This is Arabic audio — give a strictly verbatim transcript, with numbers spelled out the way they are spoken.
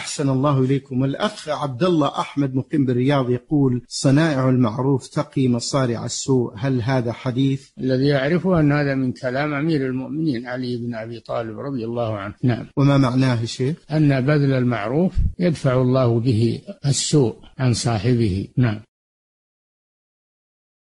أحسن الله إليكم. الأخ عبد الله أحمد مقيم بالرياض يقول: صنائع المعروف تقي مصارع السوء، هل هذا حديث؟ الذي أعرفه أن هذا من كلام أمير المؤمنين علي بن أبي طالب رضي الله عنه. نعم. وما معناه شيخ؟ أن بذل المعروف يدفع الله به السوء عن صاحبه. نعم.